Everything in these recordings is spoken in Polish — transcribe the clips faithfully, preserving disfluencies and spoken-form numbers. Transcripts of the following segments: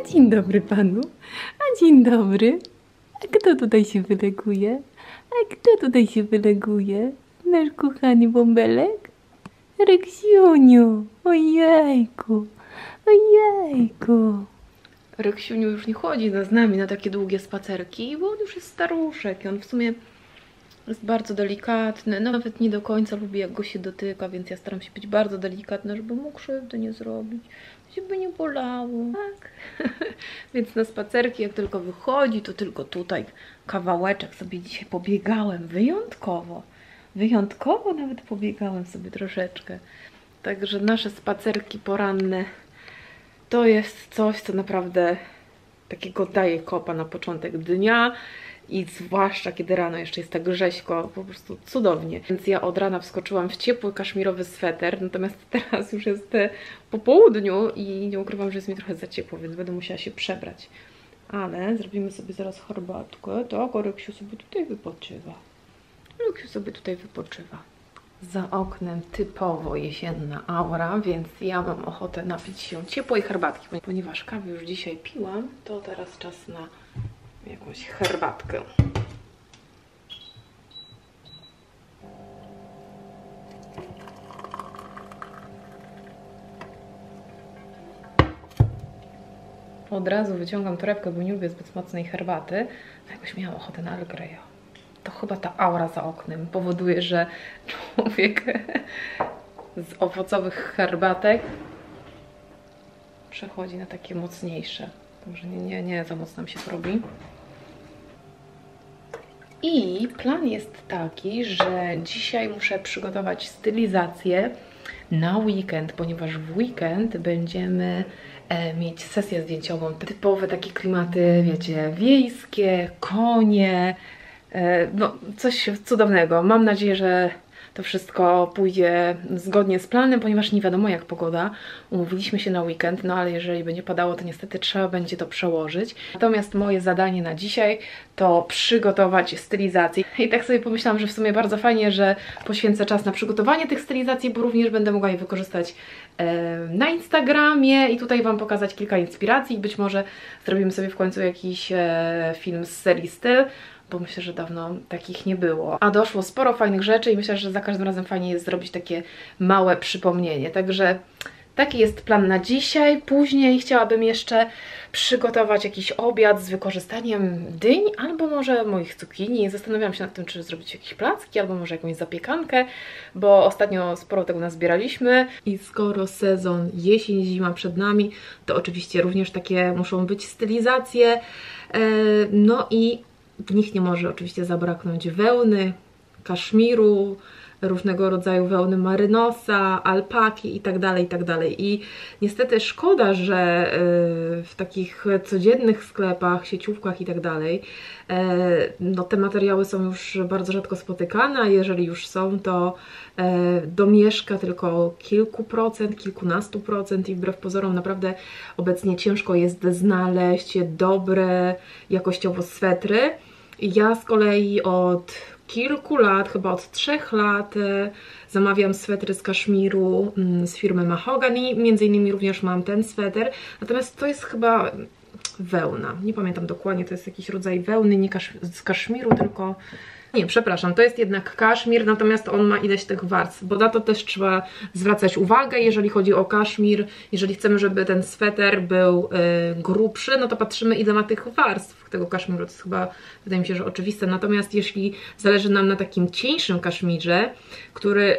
A dzień dobry panu, a dzień dobry. A kto tutaj się wyleguje? A kto tutaj się wyleguje? Nasz kochany bąbelek? Reksiuniu, ojejku, ojejku. Reksiuniu już nie chodzi z nami na takie długie spacerki, bo on już jest staruszek i on w sumie jest bardzo delikatny, nawet nie do końca lubi, jak go się dotyka, więc ja staram się być bardzo delikatna, żeby mu krzywdy nie zrobić, żeby nie bolało, tak? Więc na spacerki, jak tylko wychodzi, to tylko tutaj kawałeczek sobie dzisiaj pobiegałem, wyjątkowo, wyjątkowo nawet pobiegałem sobie troszeczkę. Także nasze spacerki poranne to jest coś, co naprawdę takiego daje kopa na początek dnia. I zwłaszcza kiedy rano jeszcze jest tak grześko, po prostu cudownie. Więc ja od rana wskoczyłam w ciepły kaszmirowy sweter, natomiast teraz już jest po południu i nie ukrywam, że jest mi trochę za ciepło, więc będę musiała się przebrać. Ale zrobimy sobie zaraz herbatkę, tak? O, Reksiu sobie tutaj wypoczywa. Reksiu sobie tutaj wypoczywa. Za oknem typowo jesienna aura, więc ja mam ochotę napić się ciepłej herbatki. Ponieważ kawy już dzisiaj piłam, to teraz czas na jakąś herbatkę. Od razu wyciągam torebkę, bo nie lubię zbyt mocnej herbaty. No jakoś miałam ochotę na Algraya. To chyba ta aura za oknem powoduje, że człowiek z owocowych herbatek przechodzi na takie mocniejsze. Także nie, nie, nie za mocno mi się to robi. I plan jest taki, że dzisiaj muszę przygotować stylizację na weekend, ponieważ w weekend będziemy e, mieć sesję zdjęciową. Typowe takie klimaty, wiecie, wiejskie, konie, e, no coś cudownego. Mam nadzieję, że to wszystko pójdzie zgodnie z planem, ponieważ nie wiadomo jak pogoda. Umówiliśmy się na weekend, no ale jeżeli będzie padało, to niestety trzeba będzie to przełożyć. Natomiast moje zadanie na dzisiaj to przygotować stylizację. I tak sobie pomyślałam, że w sumie bardzo fajnie, że poświęcę czas na przygotowanie tych stylizacji, bo również będę mogła je wykorzystać e, na Instagramie i tutaj Wam pokazać kilka inspiracji. Być może zrobimy sobie w końcu jakiś e, film z serii styl, bo myślę, że dawno takich nie było. A doszło sporo fajnych rzeczy i myślę, że za każdym razem fajnie jest zrobić takie małe przypomnienie. Także taki jest plan na dzisiaj. Później chciałabym jeszcze przygotować jakiś obiad z wykorzystaniem dyń albo może moich cukinii. Zastanawiałam się nad tym, czy zrobić jakieś placki albo może jakąś zapiekankę, bo ostatnio sporo tego nazbieraliśmy. I skoro sezon jesień, zima przed nami, to oczywiście również takie muszą być stylizacje. No i w nich nie może oczywiście zabraknąć wełny, kaszmiru, różnego rodzaju wełny marynosa, alpaki itd., itd. I niestety szkoda, że w takich codziennych sklepach, sieciówkach itd. no te materiały są już bardzo rzadko spotykane, a jeżeli już są, to domieszka tylko kilku procent, kilkunastu procent i wbrew pozorom naprawdę obecnie ciężko jest znaleźć dobre jakościowo swetry. Ja z kolei od kilku lat, chyba od trzech lat zamawiam swetry z kaszmiru z firmy Mahogany, między innymi również mam ten sweter, natomiast to jest chyba wełna, nie pamiętam dokładnie, to jest jakiś rodzaj wełny, nie kasz z kaszmiru, tylko... Nie, przepraszam, to jest jednak kaszmir, natomiast on ma ileś tych warstw, bo na to też trzeba zwracać uwagę, jeżeli chodzi o kaszmir, jeżeli chcemy, żeby ten sweter był y, grubszy, no to patrzymy, ile ma tych warstw tego kaszmiru, to jest chyba, wydaje mi się, że oczywiste, natomiast jeśli zależy nam na takim cieńszym kaszmirze, który y,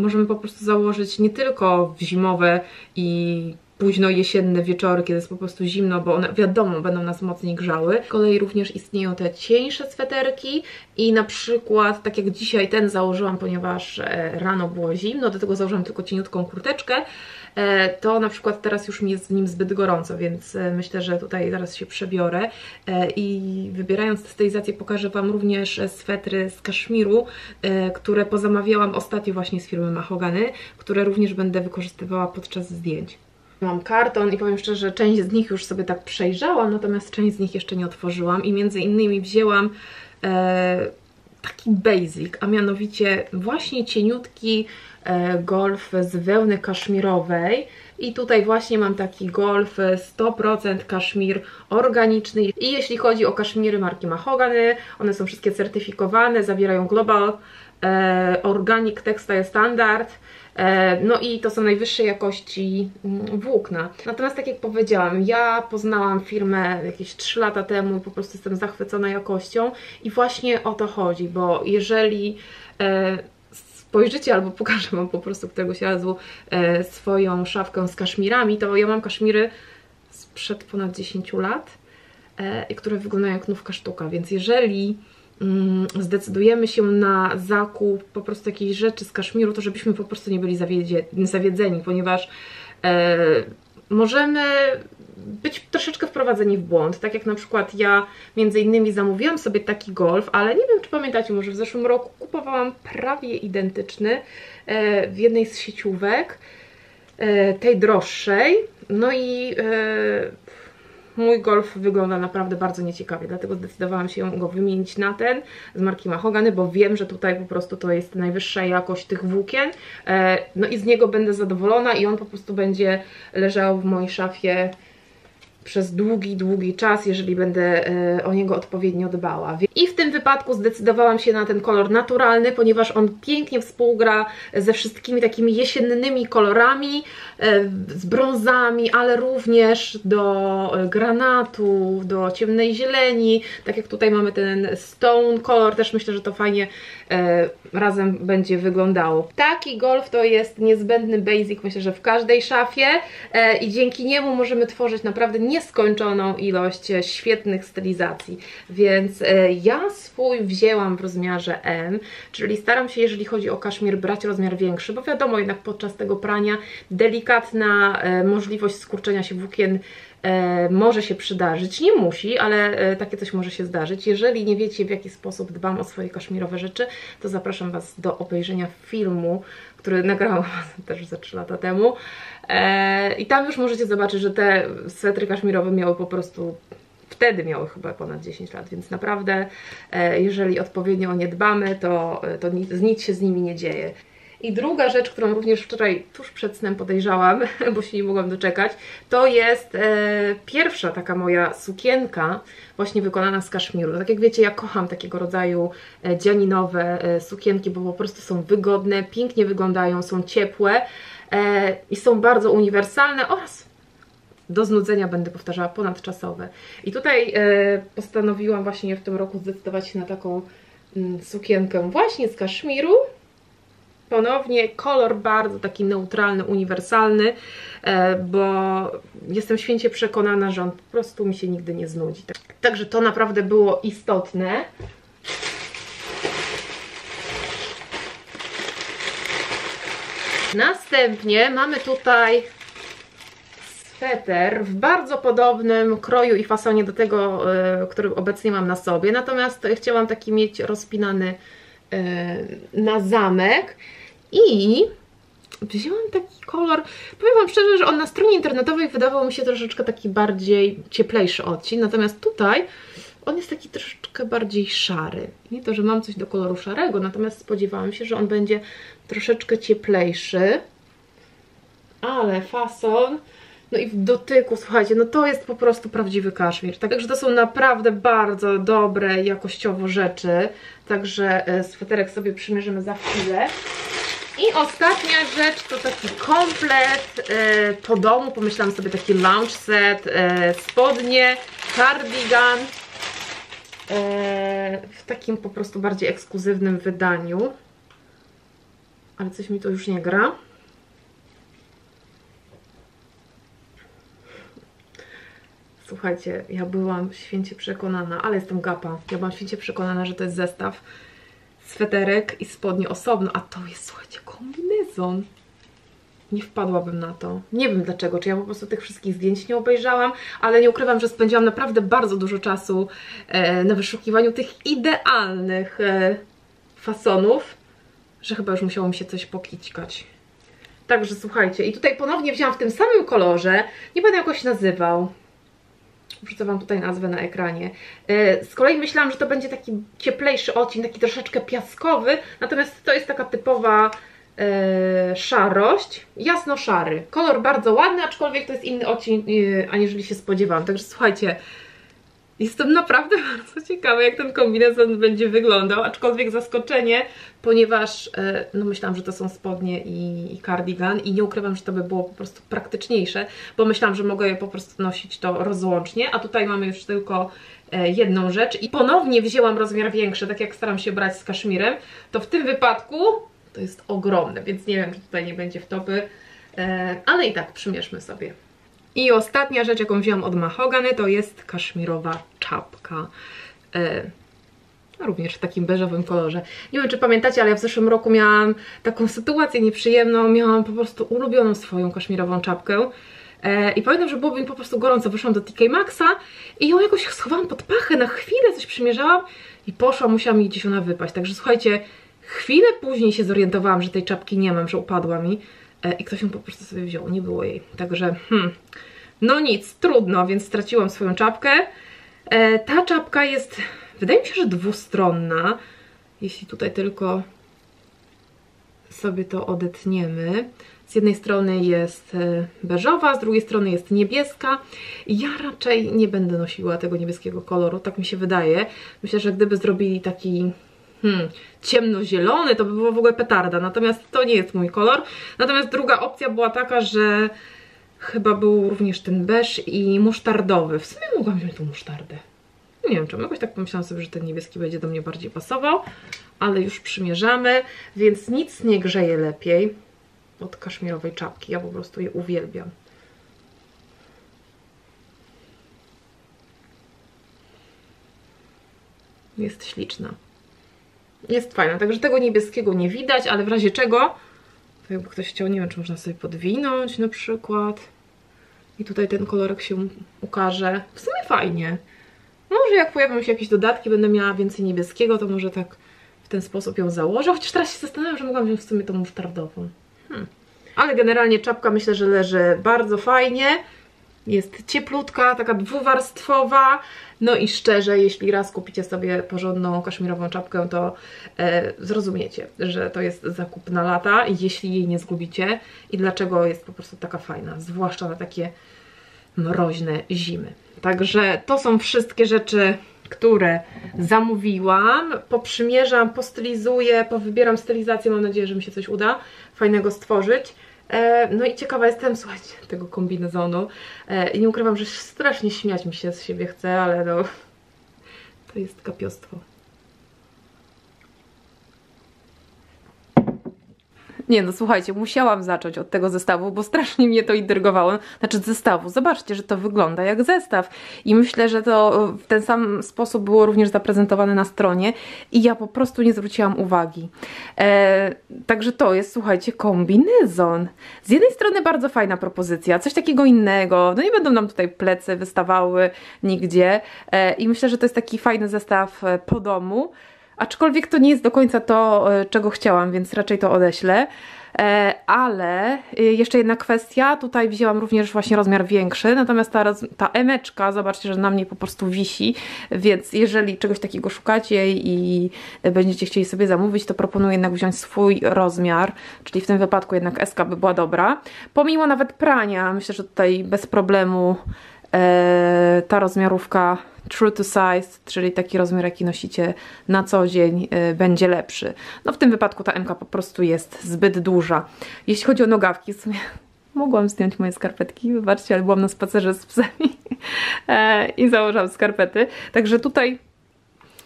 możemy po prostu założyć nie tylko w zimowe i późno jesienne wieczory, kiedy jest po prostu zimno, bo one wiadomo będą nas mocniej grzały. Z kolei również istnieją te cieńsze sweterki i na przykład tak jak dzisiaj ten założyłam, ponieważ rano było zimno, do tego założyłam tylko cieniutką kurteczkę, to na przykład teraz już mi jest w nim zbyt gorąco, więc myślę, że tutaj zaraz się przebiorę i wybierając stylizację pokażę Wam również swetry z kaszmiru, które pozamawiałam ostatnio właśnie z firmy Mahogany, które również będę wykorzystywała podczas zdjęć. Mam karton i powiem szczerze, że część z nich już sobie tak przejrzałam, natomiast część z nich jeszcze nie otworzyłam i między innymi wzięłam e, taki basic, a mianowicie właśnie cieniutki e, golf z wełny kaszmirowej I tutaj właśnie mam taki golf sto procent kaszmir organiczny. I jeśli chodzi o kaszmiry marki Mahogany, one są wszystkie certyfikowane, zawierają global e, organic textile standard. No i to są najwyższej jakości włókna. Natomiast tak jak powiedziałam, ja poznałam firmę jakieś trzy lata temu, po prostu jestem zachwycona jakością i właśnie o to chodzi, bo jeżeli spojrzycie albo pokażę wam po prostu któregoś razu swoją szafkę z kaszmirami, to ja mam kaszmiry sprzed ponad dziesięciu lat, które wyglądają jak nówka sztuka, więc jeżeli zdecydujemy się na zakup po prostu jakiejś rzeczy z kaszmiru, to żebyśmy po prostu nie byli zawiedzeni, ponieważ e, możemy być troszeczkę wprowadzeni w błąd, tak jak na przykład ja między innymi zamówiłam sobie taki golf, ale nie wiem, czy pamiętacie, może w zeszłym roku kupowałam prawie identyczny e, w jednej z sieciówek, e, tej droższej, no i e, mój golf wygląda naprawdę bardzo nieciekawie, dlatego zdecydowałam się go wymienić na ten z marki Mahogany, bo wiem, że tutaj po prostu to jest najwyższa jakość tych włókien, no i z niego będę zadowolona i on po prostu będzie leżał w mojej szafie przez długi, długi czas, jeżeli będę o niego odpowiednio dbała. I w tym wypadku zdecydowałam się na ten kolor naturalny, ponieważ on pięknie współgra ze wszystkimi takimi jesiennymi kolorami, z brązami, ale również do granatu, do ciemnej zieleni, tak jak tutaj mamy ten stone kolor, też myślę, że to fajnie razem będzie wyglądało. Taki golf to jest niezbędny basic, myślę, że w każdej szafie i dzięki niemu możemy tworzyć naprawdę nie nieskończoną ilość świetnych stylizacji, więc ja swój wzięłam w rozmiarze M, czyli staram się, jeżeli chodzi o kaszmir, brać rozmiar większy, bo wiadomo, jednak podczas tego prania delikatna możliwość skurczenia się włókien może się przydarzyć, nie musi, ale takie coś może się zdarzyć. Jeżeli nie wiecie, w jaki sposób dbam o swoje kaszmirowe rzeczy, to zapraszam was do obejrzenia filmu, który nagrałam też za trzy lata temu i tam już możecie zobaczyć, że te swetry kaszmirowe miały po prostu, wtedy miały chyba ponad dziesięć lat, więc naprawdę jeżeli odpowiednio o nie dbamy, to, to nic się z nimi nie dzieje. I druga rzecz, którą również wczoraj tuż przed snem podejrzałam, bo się nie mogłam doczekać, to jest e, pierwsza taka moja sukienka właśnie wykonana z kaszmiru. Tak jak wiecie, ja kocham takiego rodzaju e, dzianinowe e, sukienki, bo po prostu są wygodne, pięknie wyglądają, są ciepłe e, i są bardzo uniwersalne oraz do znudzenia, będę powtarzała, ponadczasowe. I tutaj e, postanowiłam właśnie w tym roku zdecydować się na taką m, sukienkę właśnie z kaszmiru. Ponownie kolor bardzo taki neutralny, uniwersalny, bo jestem święcie przekonana, że on po prostu mi się nigdy nie znudzi. Także to naprawdę było istotne. Następnie mamy tutaj sweter w bardzo podobnym kroju i fasonie do tego, który obecnie mam na sobie. Natomiast chciałam taki mieć rozpinany na zamek i wzięłam taki kolor, powiem wam szczerze, że on na stronie internetowej wydawał mi się troszeczkę taki bardziej cieplejszy odcień, natomiast tutaj on jest taki troszeczkę bardziej szary. Nie to, że mam coś do koloru szarego, natomiast spodziewałam się, że on będzie troszeczkę cieplejszy, ale fason, no i w dotyku, słuchajcie, no to jest po prostu prawdziwy kaszmir. Także to są naprawdę bardzo dobre jakościowo rzeczy. Także sweterek sobie przymierzymy za chwilę. I ostatnia rzecz to taki komplet e, po domu. Pomyślałam sobie taki lounge set, e, spodnie, kardigan. E, w takim po prostu bardziej ekskluzywnym wydaniu. Ale coś mi to już nie gra. Słuchajcie, ja byłam święcie przekonana, ale jestem gapa, ja byłam święcie przekonana, że to jest zestaw sweterek i spodnie osobno, a to jest, słuchajcie, kombinezon. Nie wpadłabym na to. Nie wiem dlaczego, czy ja po prostu tych wszystkich zdjęć nie obejrzałam, ale nie ukrywam, że spędziłam naprawdę bardzo dużo czasu e, na wyszukiwaniu tych idealnych e, fasonów, że chyba już musiało mi się coś pokićkać. Także słuchajcie, i tutaj ponownie wzięłam w tym samym kolorze, nie będę jakoś nazywał. Wrzucę wam tutaj nazwę na ekranie. Z kolei myślałam, że to będzie taki cieplejszy odcień, taki troszeczkę piaskowy, natomiast to jest taka typowa e, szarość, jasno-szary. Kolor bardzo ładny, aczkolwiek to jest inny odcień, e, aniżeli się spodziewałam. Także słuchajcie, jestem naprawdę bardzo ciekawa, jak ten kombinezon będzie wyglądał, aczkolwiek zaskoczenie, ponieważ e, no myślałam, że to są spodnie i, i kardigan i nie ukrywam, że to by było po prostu praktyczniejsze, bo myślałam, że mogę je po prostu nosić to rozłącznie, a tutaj mamy już tylko e, jedną rzecz i ponownie wzięłam rozmiar większy, tak jak staram się brać z kaszmirem, to w tym wypadku to jest ogromne, więc nie wiem, czy tutaj nie będzie wtopy, e, ale i tak przymierzmy sobie. I ostatnia rzecz, jaką wziąłam od Mahogany, to jest kaszmirowa czapka, e, również w takim beżowym kolorze. Nie wiem, czy pamiętacie, ale ja w zeszłym roku miałam taką sytuację nieprzyjemną, miałam po prostu ulubioną swoją kaszmirową czapkę e, i pamiętam, że było mi po prostu gorąco, wyszłam do T K Maxa i ją jakoś schowałam pod pachę, na chwilę coś przymierzałam i poszłam, musiała mi gdzieś ona wypaść, także słuchajcie, chwilę później się zorientowałam, że tej czapki nie mam, że upadła mi. I ktoś ją po prostu sobie wziął, nie było jej. Także, hmm, no nic, trudno, więc straciłam swoją czapkę. E, ta czapka jest, wydaje mi się, że dwustronna. Jeśli tutaj tylko sobie to odetniemy. Z jednej strony jest beżowa, z drugiej strony jest niebieska. Ja raczej nie będę nosiła tego niebieskiego koloru, tak mi się wydaje. Myślę, że gdyby zrobili taki... Hmm, ciemnozielony, to by było w ogóle petarda, natomiast to nie jest mój kolor. Natomiast druga opcja była taka, że chyba był również ten beż i musztardowy. W sumie mogłam wziąć tą musztardę. Nie wiem czemu, jakoś tak pomyślałam sobie, że ten niebieski będzie do mnie bardziej pasował, ale już przymierzamy, więc nic nie grzeje lepiej od kaszmirowej czapki. Ja po prostu je uwielbiam. Jest śliczna. Jest fajna, także tego niebieskiego nie widać, ale w razie czego, to jakby ktoś chciał, nie wiem, czy można sobie podwinąć na przykład. I tutaj ten kolorek się ukaże. W sumie fajnie. Może jak pojawią się jakieś dodatki, będę miała więcej niebieskiego, to może tak w ten sposób ją założę. Chociaż teraz się zastanawiam, że mogłam wziąć w sumie tą musztardową. Hmm. Ale generalnie czapka myślę, że leży bardzo fajnie. Jest cieplutka, taka dwuwarstwowa, no i szczerze, jeśli raz kupicie sobie porządną kaszmirową czapkę, to e, zrozumiecie, że to jest zakup na lata, jeśli jej nie zgubicie i dlaczego jest po prostu taka fajna, zwłaszcza na takie mroźne zimy. Także to są wszystkie rzeczy, które zamówiłam, poprzymierzam, postylizuję, powybieram stylizację, mam nadzieję, że mi się coś uda fajnego stworzyć. No i ciekawa jestem, słuchajcie, tego kombinezonu i nie ukrywam, że strasznie śmiać mi się z siebie chce, ale no to jest kapiostwo. Nie no, słuchajcie, musiałam zacząć od tego zestawu, bo strasznie mnie to intrygowało. Znaczy zestawu, zobaczcie, że to wygląda jak zestaw. I myślę, że to w ten sam sposób było również zaprezentowane na stronie i ja po prostu nie zwróciłam uwagi. Eee, także to jest, słuchajcie, kombinezon. Z jednej strony bardzo fajna propozycja, coś takiego innego, no nie będą nam tutaj plecy wystawały nigdzie. Eee, i myślę, że to jest taki fajny zestaw po domu. Aczkolwiek to nie jest do końca to, czego chciałam, więc raczej to odeślę. Ale jeszcze jedna kwestia, tutaj wzięłam również właśnie rozmiar większy, natomiast ta, ta emeczka, zobaczcie, że na mnie po prostu wisi, więc jeżeli czegoś takiego szukacie i będziecie chcieli sobie zamówić, to proponuję jednak wziąć swój rozmiar, czyli w tym wypadku jednak S K by była dobra. Pomimo nawet prania, myślę, że tutaj bez problemu ta rozmiarówka true to size, czyli taki rozmiar, jaki nosicie na co dzień, będzie lepszy. No w tym wypadku ta M-ka po prostu jest zbyt duża. Jeśli chodzi o nogawki, w sumie mogłam zdjąć moje skarpetki, wybaczcie, ale byłam na spacerze z psami i założyłam skarpety. Także tutaj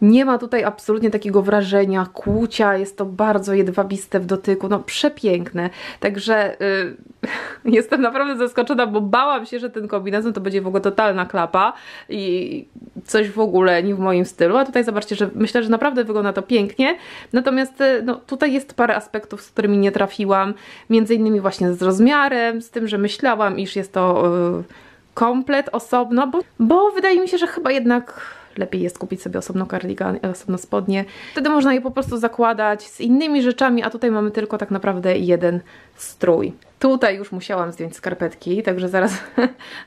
nie ma tutaj absolutnie takiego wrażenia kłucia, jest to bardzo jedwabiste w dotyku, no przepiękne. Także yy, jestem naprawdę zaskoczona, bo bałam się, że ten kombinezon to będzie w ogóle totalna klapa i coś w ogóle nie w moim stylu, a tutaj zobaczcie, że myślę, że naprawdę wygląda to pięknie. Natomiast no, tutaj jest parę aspektów, z którymi nie trafiłam, między innymi właśnie z rozmiarem, z tym, że myślałam, iż jest to... Yy, komplet osobno, bo, bo wydaje mi się, że chyba jednak lepiej jest kupić sobie osobno kardigan, osobno spodnie. Wtedy można je po prostu zakładać z innymi rzeczami, a tutaj mamy tylko tak naprawdę jeden strój. Tutaj już musiałam zdjąć skarpetki, także zaraz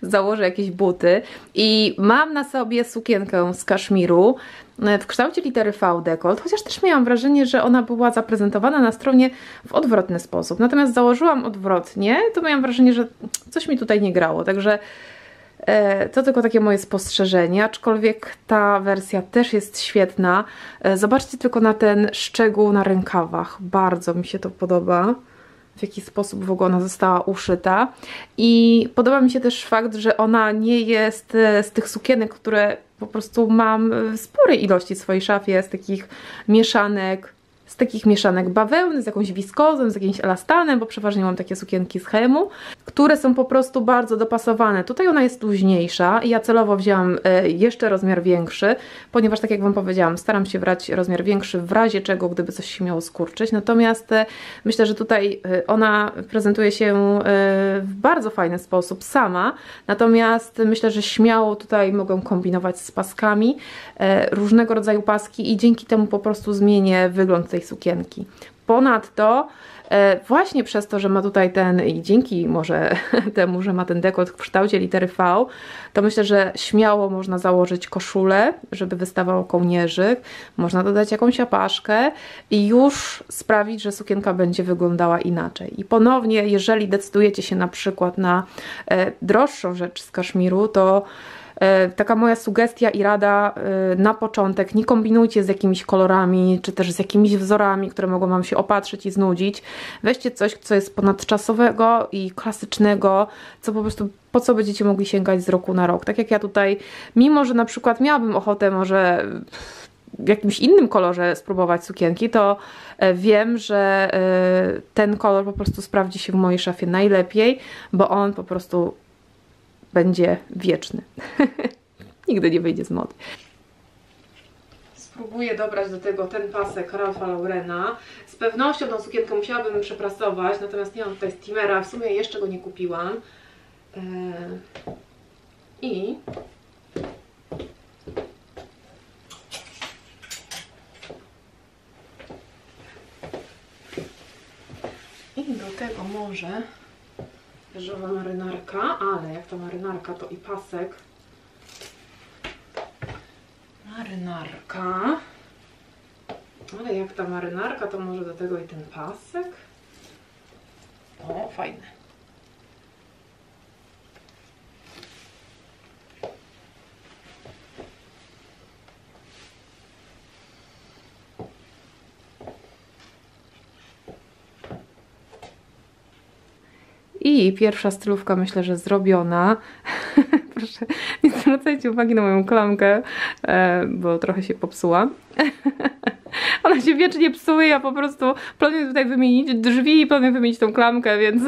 założę jakieś buty. I mam na sobie sukienkę z kaszmiru w kształcie litery V dekolt, chociaż też miałam wrażenie, że ona była zaprezentowana na stronie w odwrotny sposób. Natomiast założyłam odwrotnie, to miałam wrażenie, że coś mi tutaj nie grało, także to tylko takie moje spostrzeżenie, aczkolwiek ta wersja też jest świetna. Zobaczcie tylko na ten szczegół na rękawach, bardzo mi się to podoba, w jaki sposób w ogóle ona została uszyta. I podoba mi się też fakt, że ona nie jest z tych sukienek, które po prostu mam w sporej ilości w swojej szafie, z takich mieszanek, z takich mieszanek bawełny, z jakąś wiskozą, z jakimś elastanem, bo przeważnie mam takie sukienki z Hemu, które są po prostu bardzo dopasowane. Tutaj ona jest luźniejsza i ja celowo wzięłam jeszcze rozmiar większy, ponieważ tak jak Wam powiedziałam, staram się brać rozmiar większy w razie czego, gdyby coś się miało skurczyć. Natomiast myślę, że tutaj ona prezentuje się w bardzo fajny sposób sama, natomiast myślę, że śmiało tutaj mogę kombinować z paskami, różnego rodzaju paski i dzięki temu po prostu zmienię wygląd tej sukienki. Ponadto e, właśnie przez to, że ma tutaj ten i dzięki może temu, że ma ten dekolt w kształcie litery V, to myślę, że śmiało można założyć koszulę, żeby wystawał kołnierzyk, można dodać jakąś apaszkę i już sprawić, że sukienka będzie wyglądała inaczej. I ponownie, jeżeli decydujecie się na przykład na e, droższą rzecz z kaszmiru, to taka moja sugestia i rada na początek, nie kombinujcie z jakimiś kolorami, czy też z jakimiś wzorami, które mogą Wam się opatrzyć i znudzić. Weźcie coś, co jest ponadczasowego i klasycznego, co po prostu po co będziecie mogli sięgać z roku na rok. Tak jak ja tutaj, mimo że na przykład miałabym ochotę może w jakimś innym kolorze spróbować sukienki, to wiem, że ten kolor po prostu sprawdzi się w mojej szafie najlepiej, bo on po prostu będzie wieczny. Nigdy nie wyjdzie z mody. Spróbuję dobrać do tego ten pasek Ralpha Laurena. Z pewnością tą sukienkę musiałabym przeprasować, natomiast nie mam tutaj steamera, w sumie jeszcze go nie kupiłam. Eee... I... I do tego może żowa marynarka, ale jak to marynarka, to i pasek. Marynarka. Ale jak ta marynarka, to może do tego i ten pasek. O, fajne. I pierwsza stylówka myślę, że zrobiona. Proszę, nie zwracajcie uwagi na moją klamkę, bo trochę się popsuła. Ona się wiecznie psuje, ja po prostu planuję tutaj wymienić drzwi i planuję wymienić tą klamkę, więc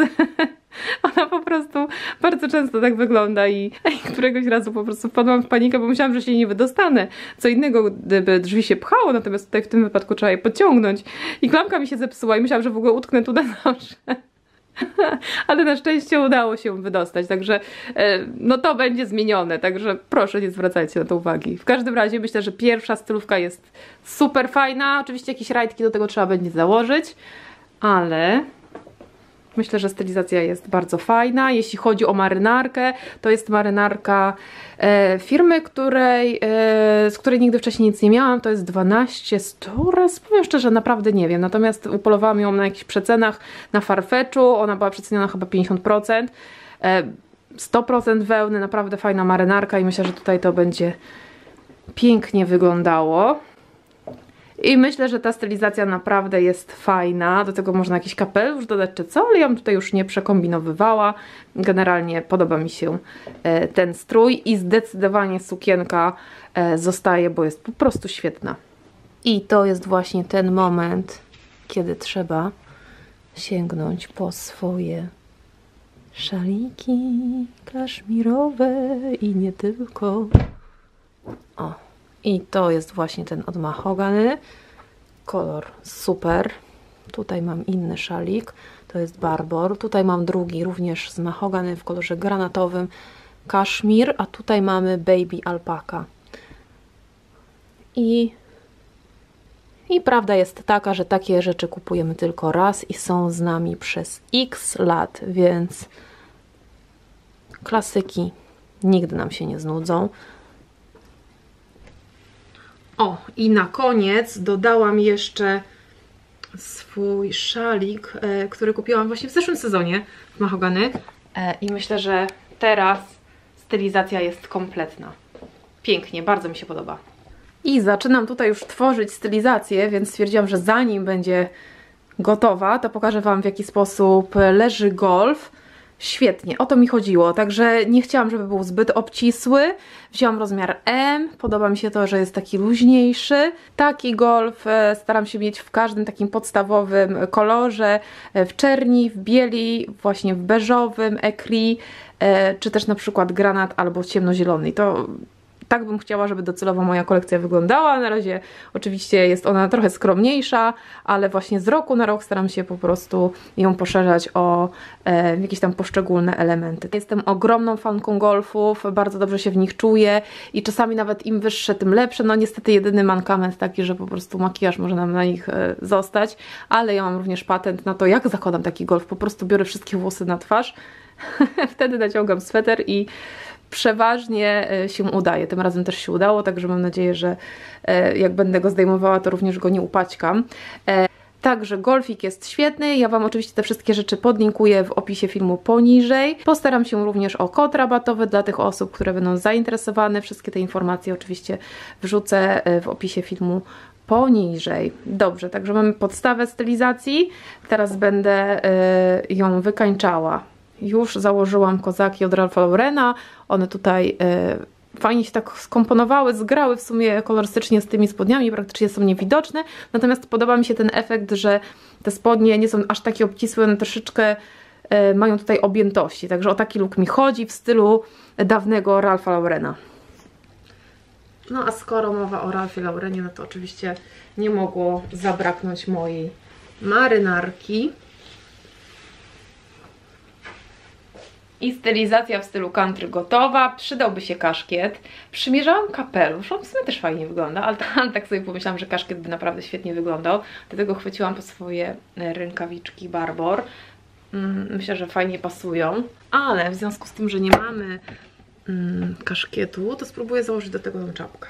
ona po prostu bardzo często tak wygląda i któregoś razu po prostu wpadłam w panikę, bo myślałam, że się nie wydostanę. Co innego, gdyby drzwi się pchało, natomiast tutaj w tym wypadku trzeba je podciągnąć. I klamka mi się zepsuła i myślałam, że w ogóle utknę tu na zawsze. Ale na szczęście udało się wydostać, także no to będzie zmienione, także proszę nie zwracajcie na to uwagi. W każdym razie myślę, że pierwsza stylówka jest super fajna, oczywiście jakieś rajtki do tego trzeba będzie założyć, ale myślę, że stylizacja jest bardzo fajna. Jeśli chodzi o marynarkę, to jest marynarka e, firmy, której, e, z której nigdy wcześniej nic nie miałam. To jest dwanaście stores. Powiem szczerze, naprawdę nie wiem. Natomiast upolowałam ją na jakichś przecenach na Farfetchu. Ona była przeceniona chyba pięćdziesiąt procent. E, sto procent wełny, naprawdę fajna marynarka i myślę, że tutaj to będzie pięknie wyglądało. I myślę, że ta stylizacja naprawdę jest fajna, do tego można jakiś kapelusz dodać czy co, ale ja bym tutaj już nie przekombinowywała. Generalnie podoba mi się ten strój i zdecydowanie sukienka zostaje, bo jest po prostu świetna. I to jest właśnie ten moment, kiedy trzeba sięgnąć po swoje szaliki kaszmirowe i nie tylko. O! I to jest właśnie ten od Mahogany, kolor super, tutaj mam inny szalik, to jest Barbour, tutaj mam drugi również z Mahogany w kolorze granatowym, kaszmir, a tutaj mamy Baby Alpaka. I, i prawda jest taka, że takie rzeczy kupujemy tylko raz i są z nami przez iks lat, więc klasyki nigdy nam się nie znudzą. O, i na koniec dodałam jeszcze swój szalik, e, który kupiłam właśnie w zeszłym sezonie w Mahogany. E, I myślę, że teraz stylizacja jest kompletna. Pięknie, bardzo mi się podoba. I zaczynam tutaj już tworzyć stylizację, więc stwierdziłam, że zanim będzie gotowa, to pokażę Wam, w jaki sposób leży golf. Świetnie, o to mi chodziło, także nie chciałam, żeby był zbyt obcisły. Wziąłam rozmiar em, podoba mi się to, że jest taki luźniejszy. Taki golf staram się mieć w każdym takim podstawowym kolorze, w czerni, w bieli, właśnie w beżowym, écrit, czy też na przykład granat albo ciemnozielony. To tak bym chciała, żeby docelowo moja kolekcja wyglądała. Na razie oczywiście jest ona trochę skromniejsza, ale właśnie z roku na rok staram się po prostu ją poszerzać o e, jakieś tam poszczególne elementy. Jestem ogromną fanką golfów, bardzo dobrze się w nich czuję i czasami nawet im wyższe, tym lepsze. No niestety jedyny mankament taki, że po prostu makijaż może nam na nich e, zostać, ale ja mam również patent na to, jak zakładam taki golf. Po prostu biorę wszystkie włosy na twarz, wtedy naciągam sweter i przeważnie się udaje. Tym razem też się udało, także mam nadzieję, że jak będę go zdejmowała, to również go nie upaćkam. Także golfik jest świetny, ja Wam oczywiście te wszystkie rzeczy podlinkuję w opisie filmu poniżej. Postaram się również o kod rabatowy dla tych osób, które będą zainteresowane. Wszystkie te informacje oczywiście wrzucę w opisie filmu poniżej. Dobrze, także mamy podstawę stylizacji, teraz będę ją wykańczała. Już założyłam kozaki od Ralpha Laurena, one tutaj y, fajnie się tak skomponowały, zgrały w sumie kolorystycznie z tymi spodniami, praktycznie są niewidoczne, natomiast podoba mi się ten efekt, że te spodnie nie są aż takie obcisłe, one troszeczkę y, mają tutaj objętości, także o taki look mi chodzi w stylu dawnego Ralpha Laurena. No a skoro mowa o Ralphie Laurenie, no to oczywiście nie mogło zabraknąć mojej marynarki. I stylizacja w stylu country gotowa, przydałby się kaszkiet. Przymierzałam kapelusz, on w sumie też fajnie wygląda, ale tak sobie pomyślałam, że kaszkiet by naprawdę świetnie wyglądał, dlatego chwyciłam po swoje rękawiczki Barbour. Myślę, że fajnie pasują, ale w związku z tym, że nie mamy kaszkietu, to spróbuję założyć do tego tą czapkę.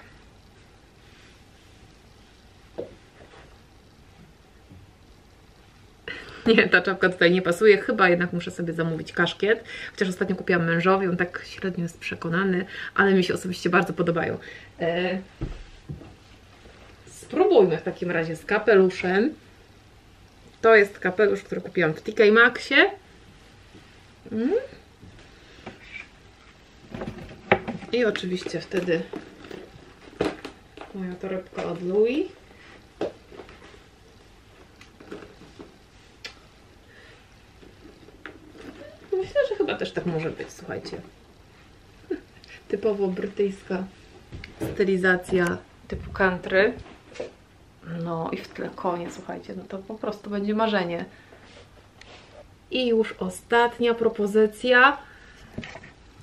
Nie, ta czapka tutaj nie pasuje, chyba jednak muszę sobie zamówić kaszkiet, chociaż ostatnio kupiłam mężowi, on tak średnio jest przekonany, ale mi się osobiście bardzo podobają. Eee, spróbujmy w takim razie z kapeluszem. To jest kapelusz, który kupiłam w T K Maxxie. Mm. I oczywiście wtedy moja torebka od Louis. Myślę, że chyba też tak może być, słuchajcie. Typowo brytyjska stylizacja typu country. No i w tle konie, słuchajcie, no to po prostu będzie marzenie. I już ostatnia propozycja.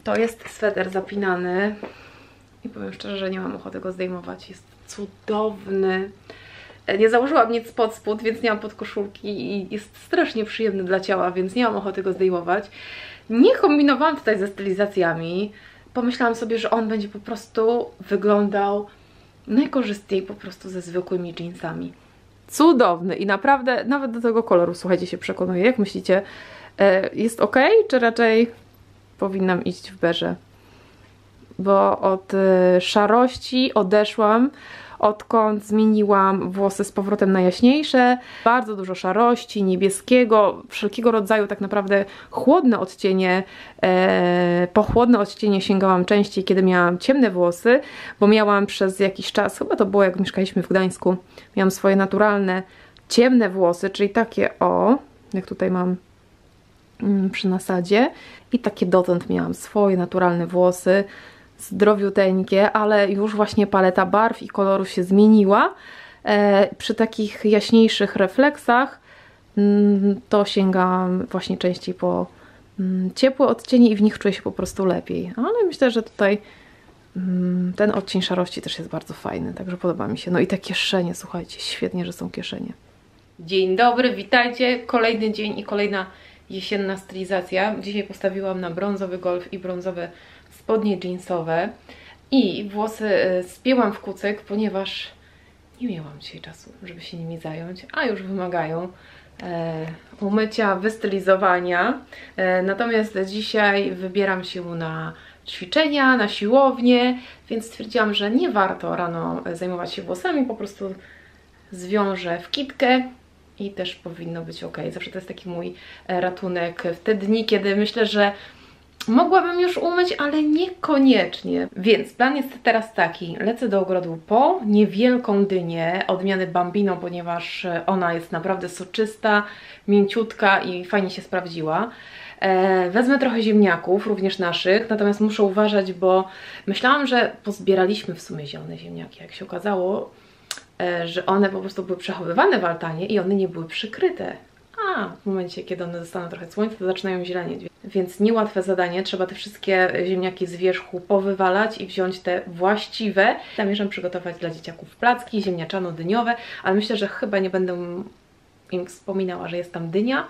To jest sweter zapinany. I powiem szczerze, że nie mam ochoty go zdejmować. Jest cudowny. Nie założyłam nic pod spód, więc nie mam podkoszulki i jest strasznie przyjemny dla ciała, więc nie mam ochoty go zdejmować. Nie kombinowałam tutaj ze stylizacjami. Pomyślałam sobie, że on będzie po prostu wyglądał najkorzystniej po prostu ze zwykłymi jeansami. Cudowny i naprawdę nawet do tego koloru, słuchajcie, się przekonuję. Jak myślicie, jest ok, czy raczej powinnam iść w beże? Bo od szarości odeszłam, odkąd zmieniłam włosy z powrotem na jaśniejsze. Bardzo dużo szarości, niebieskiego, wszelkiego rodzaju tak naprawdę chłodne odcienie, e, po chłodne odcienie sięgałam częściej, kiedy miałam ciemne włosy, bo miałam przez jakiś czas, chyba to było jak mieszkaliśmy w Gdańsku, miałam swoje naturalne ciemne włosy, czyli takie o, jak tutaj mam przy nasadzie, i takie dotąd miałam swoje naturalne włosy, zdrowiuteńkie, ale już właśnie paleta barw i kolorów się zmieniła. E, przy takich jaśniejszych refleksach m, to sięgam właśnie częściej po m, ciepłe odcienie i w nich czuję się po prostu lepiej. Ale myślę, że tutaj Ten odcień szarości też jest bardzo fajny, także podoba mi się. No i te kieszenie, słuchajcie, świetnie, że są kieszenie. Dzień dobry, witajcie. Kolejny dzień i kolejna jesienna stylizacja. Dzisiaj postawiłam na brązowy golf i brązowe spodnie jeansowe. I włosy spięłam w kucyk, ponieważ nie miałam dzisiaj czasu, żeby się nimi zająć, a już wymagają e, umycia, wystylizowania. E, natomiast dzisiaj wybieram się na ćwiczenia, na siłownię, więc stwierdziłam, że nie warto rano zajmować się włosami, po prostu zwiążę w kitkę i też powinno być ok. Zawsze to jest taki mój ratunek w te dni, kiedy myślę, że mogłabym już umyć, ale niekoniecznie. Więc plan jest teraz taki. Lecę do ogrodu po niewielką dynię odmiany Bambino, ponieważ ona jest naprawdę soczysta, mięciutka i fajnie się sprawdziła. E, wezmę trochę ziemniaków, również naszych, natomiast muszę uważać, bo myślałam, że pozbieraliśmy w sumie zielone ziemniaki. Jak się okazało, e, że one po prostu były przechowywane w altanie i one nie były przykryte. A w momencie, kiedy one dostaną trochę słońca, to zaczynają zielenieć. Więc niełatwe zadanie, trzeba te wszystkie ziemniaki z wierzchu powywalać i wziąć te właściwe. Zamierzam przygotować dla dzieciaków placki ziemniaczano-dyniowe, ale myślę, że chyba nie będę im wspominała, że jest tam dynia,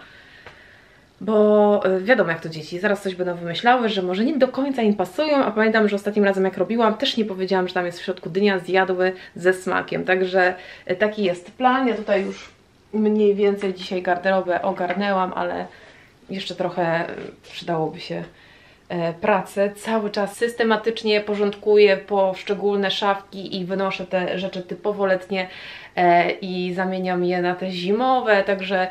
bo wiadomo jak to dzieci, zaraz coś będą wymyślały, że może nie do końca im pasują, a pamiętam, że ostatnim razem jak robiłam, też nie powiedziałam, że tam jest w środku dynia, zjadły ze smakiem. Także taki jest plan, ja tutaj już mniej więcej dzisiaj garderobę ogarnęłam, ale jeszcze trochę przydałoby się pracy. Cały czas systematycznie porządkuję poszczególne szafki i wynoszę te rzeczy typowo letnie i zamieniam je na te zimowe, także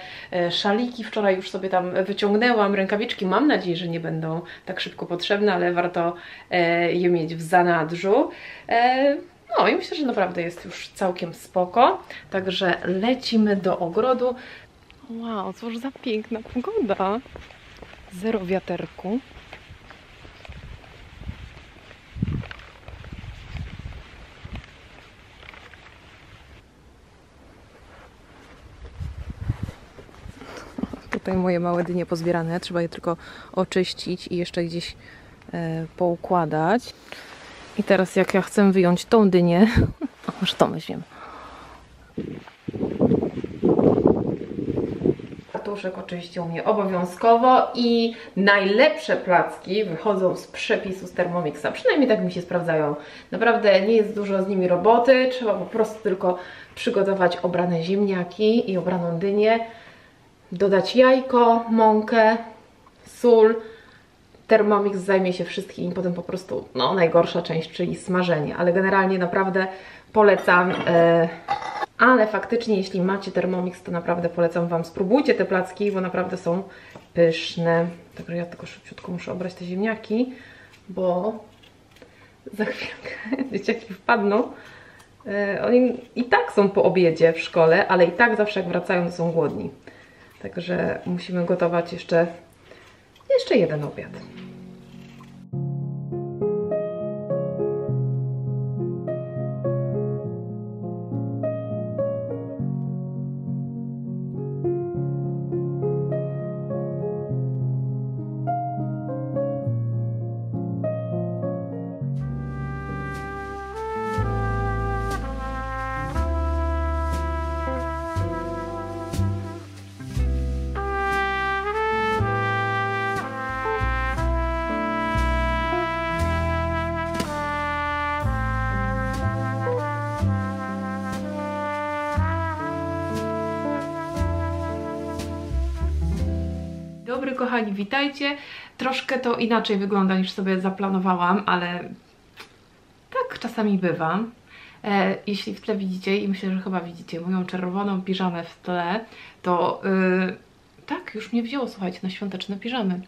szaliki wczoraj już sobie tam wyciągnęłam, rękawiczki mam nadzieję, że nie będą tak szybko potrzebne, ale warto je mieć w zanadrzu. No i myślę, że naprawdę jest już całkiem spoko, także lecimy do ogrodu. Wow, cóż za piękna pogoda. Zero wiaterku. Tutaj moje małe dynie pozbierane. Trzeba je tylko oczyścić i jeszcze gdzieś e, poukładać. I teraz jak ja chcę wyjąć tą dynię, o, może to weźmiemy. Tuszek oczywiście u mnie obowiązkowo i najlepsze placki wychodzą z przepisu z Thermomixa, przynajmniej tak mi się sprawdzają. Naprawdę nie jest dużo z nimi roboty, trzeba po prostu tylko przygotować obrane ziemniaki i obraną dynię, dodać jajko, mąkę, sól. Thermomix zajmie się wszystkim, potem po prostu no, najgorsza część, czyli smażenie, ale generalnie naprawdę polecam. Yy... Ale faktycznie, jeśli macie Thermomix, to naprawdę polecam Wam, spróbujcie te placki, bo naprawdę są pyszne. Także ja tylko szybciutko muszę obrać te ziemniaki, bo za chwilkę dzieciaki wpadną. Oni i tak są po obiedzie w szkole, ale i tak zawsze jak wracają, to są głodni. Także musimy gotować jeszcze, jeszcze jeden obiad. Kochani, witajcie. Troszkę to inaczej wygląda niż sobie zaplanowałam, ale tak czasami bywam. E, jeśli w tle widzicie, i myślę, że chyba widzicie moją czerwoną piżamę w tle, to yy, tak już mnie wzięło, słuchajcie, na świąteczne piżamy.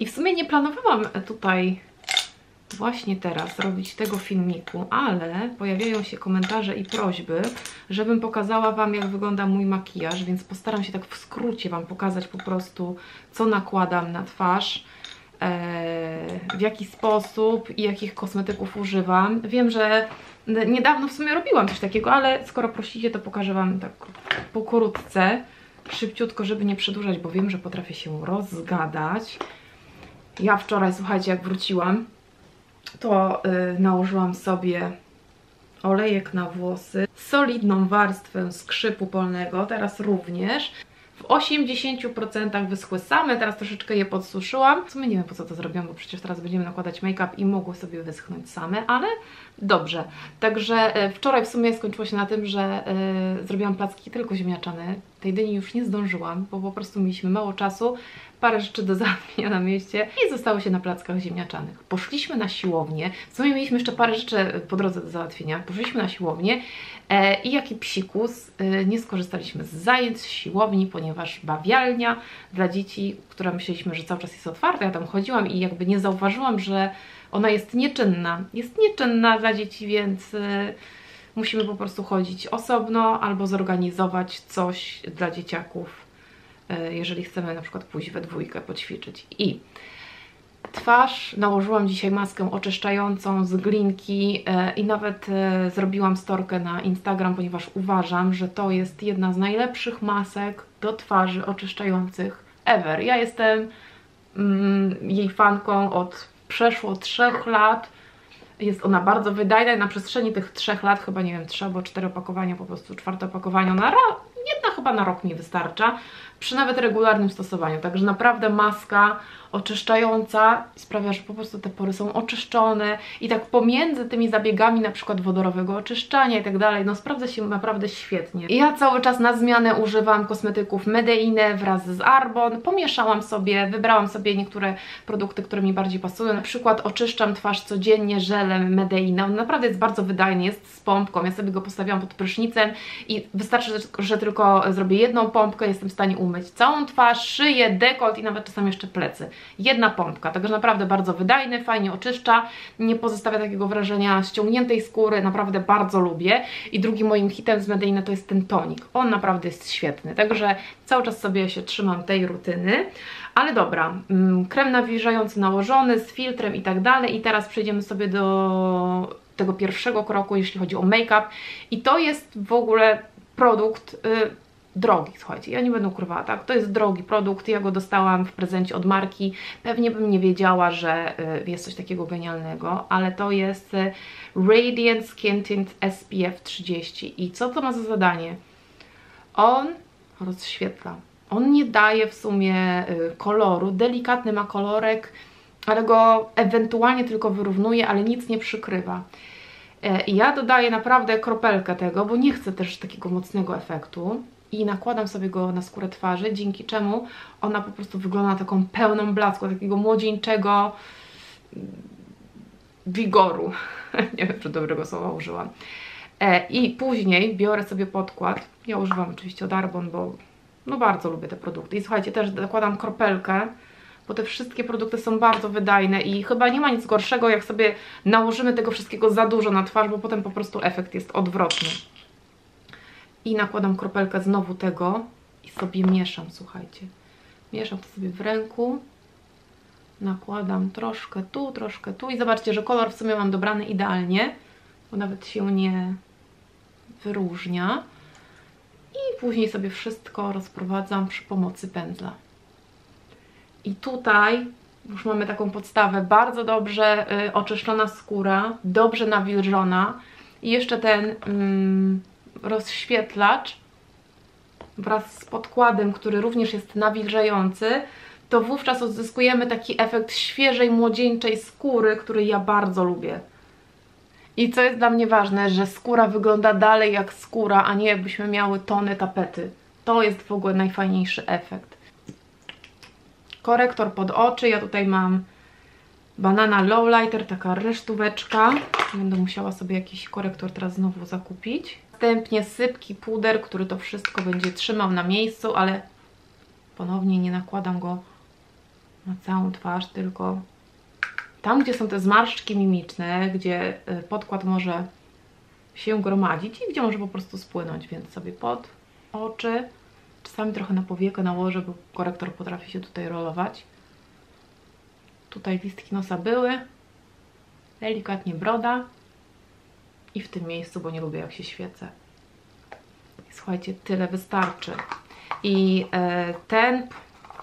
I w sumie nie planowałam tutaj właśnie teraz robić tego filmiku, ale pojawiają się komentarze i prośby, żebym pokazała Wam, jak wygląda mój makijaż, więc postaram się tak w skrócie Wam pokazać po prostu, co nakładam na twarz, w jaki sposób i jakich kosmetyków używam. Wiem, że niedawno w sumie robiłam coś takiego, ale skoro prosicie, to pokażę Wam tak pokrótce, szybciutko, żeby nie przedłużać, bo wiem, że potrafię się rozgadać. Ja wczoraj, słuchajcie, jak wróciłam, to yy, nałożyłam sobie olejek na włosy, solidną warstwę skrzypu polnego, teraz również. W osiemdziesięciu procentach wyschły same, teraz troszeczkę je podsuszyłam. W sumie nie wiem, po co to zrobiłam, bo przecież teraz będziemy nakładać make-up i mogły sobie wyschnąć same, ale dobrze. Także wczoraj w sumie skończyło się na tym, że yy, zrobiłam placki tylko ziemniaczane. Tej dyni już nie zdążyłam, bo po prostu mieliśmy mało czasu, parę rzeczy do załatwienia na mieście i zostało się na plackach ziemniaczanych. Poszliśmy na siłownię, w sumie mieliśmy jeszcze parę rzeczy po drodze do załatwienia, poszliśmy na siłownię e, i jaki psikus, e, nie skorzystaliśmy z zajęć, z siłowni, ponieważ bawialnia dla dzieci, która myśleliśmy, że cały czas jest otwarta, ja tam chodziłam i jakby nie zauważyłam, że ona jest nieczynna, jest nieczynna dla dzieci, więc... E, Musimy po prostu chodzić osobno albo zorganizować coś dla dzieciaków, jeżeli chcemy na przykład pójść we dwójkę poćwiczyć. I twarz nałożyłam dzisiaj maskę oczyszczającą z glinki i nawet zrobiłam storkę na Instagram, ponieważ uważam, że to jest jedna z najlepszych masek do twarzy oczyszczających ever. Ja jestem mm, jej fanką od przeszło trzech lat. Jest ona bardzo wydajna i na przestrzeni tych trzech lat, chyba nie wiem, trzy albo cztery opakowania, po prostu czwarte opakowanie, na jedna chyba na rok mi wystarcza, przy nawet regularnym stosowaniu. Także naprawdę maska oczyszczająca sprawia, że po prostu te pory są oczyszczone i tak pomiędzy tymi zabiegami na przykład wodorowego oczyszczania i tak dalej, no sprawdza się naprawdę świetnie. I ja cały czas na zmianę używam kosmetyków Medeinę wraz z Arbonne, pomieszałam sobie, wybrałam sobie niektóre produkty, które mi bardziej pasują, na przykład oczyszczam twarz codziennie żelem Medeinę, on naprawdę jest bardzo wydajny, jest z pompką, ja sobie go postawiłam pod prysznicem i wystarczy, że tylko zrobię jedną pompkę, jestem w stanie umyć całą twarz, szyję, dekolt i nawet czasami jeszcze plecy. Jedna pompka, także naprawdę bardzo wydajny, fajnie oczyszcza, nie pozostawia takiego wrażenia ściągniętej skóry, naprawdę bardzo lubię. I drugim moim hitem z Medeinę to jest ten tonik, on naprawdę jest świetny, także cały czas sobie się trzymam tej rutyny. Ale dobra, krem nawilżający nałożony z filtrem i tak dalej i teraz przejdziemy sobie do tego pierwszego kroku, jeśli chodzi o make-up i to jest w ogóle produkt... Yy, drogi, słuchajcie, ja nie będę ukrywała, tak, to jest drogi produkt, ja go dostałam w prezencie od marki, pewnie bym nie wiedziała, że jest coś takiego genialnego, ale to jest Radiance Skin Tint S P F trzydzieści i co to ma za zadanie? On rozświetla, on nie daje w sumie koloru, delikatny ma kolorek, ale go ewentualnie tylko wyrównuje, ale nic nie przykrywa. I ja dodaję naprawdę kropelkę tego, bo nie chcę też takiego mocnego efektu. I nakładam sobie go na skórę twarzy, dzięki czemu ona po prostu wygląda na taką pełną blasku, takiego młodzieńczego wigoru. Nie wiem, czy dobrego słowa użyłam. E, I później biorę sobie podkład. Ja używam oczywiście od Arbonne, bo no bardzo lubię te produkty. I słuchajcie, też nakładam kropelkę, bo te wszystkie produkty są bardzo wydajne i chyba nie ma nic gorszego, jak sobie nałożymy tego wszystkiego za dużo na twarz, bo potem po prostu efekt jest odwrotny. I nakładam kropelkę znowu tego i sobie mieszam, słuchajcie. Mieszam to sobie w ręku. Nakładam troszkę tu, troszkę tu i zobaczcie, że kolor w sumie mam dobrany idealnie, bo nawet się nie wyróżnia. I później sobie wszystko rozprowadzam przy pomocy pędzla. I tutaj już mamy taką podstawę, bardzo dobrze y, oczyszczona skóra, dobrze nawilżona i jeszcze ten... Y, rozświetlacz wraz z podkładem, który również jest nawilżający, to wówczas odzyskujemy taki efekt świeżej, młodzieńczej skóry, który ja bardzo lubię. I co jest dla mnie ważne, że skóra wygląda dalej jak skóra, a nie jakbyśmy miały tony tapety. To jest w ogóle najfajniejszy efekt. Korektor pod oczy, ja tutaj mam Banana Lowlighter, taka resztóweczka. Będę musiała sobie jakiś korektor teraz znowu zakupić. Następnie sypki puder, który to wszystko będzie trzymał na miejscu, ale ponownie nie nakładam go na całą twarz, tylko tam, gdzie są te zmarszczki mimiczne, gdzie podkład może się gromadzić i gdzie może po prostu spłynąć, więc sobie pod oczy, czasami trochę na powiekę nałożę, bo korektor potrafi się tutaj rolować. Tutaj listki nosa były, delikatnie broda i w tym miejscu, bo nie lubię jak się świecę. Słuchajcie, tyle wystarczy. I, e, ten,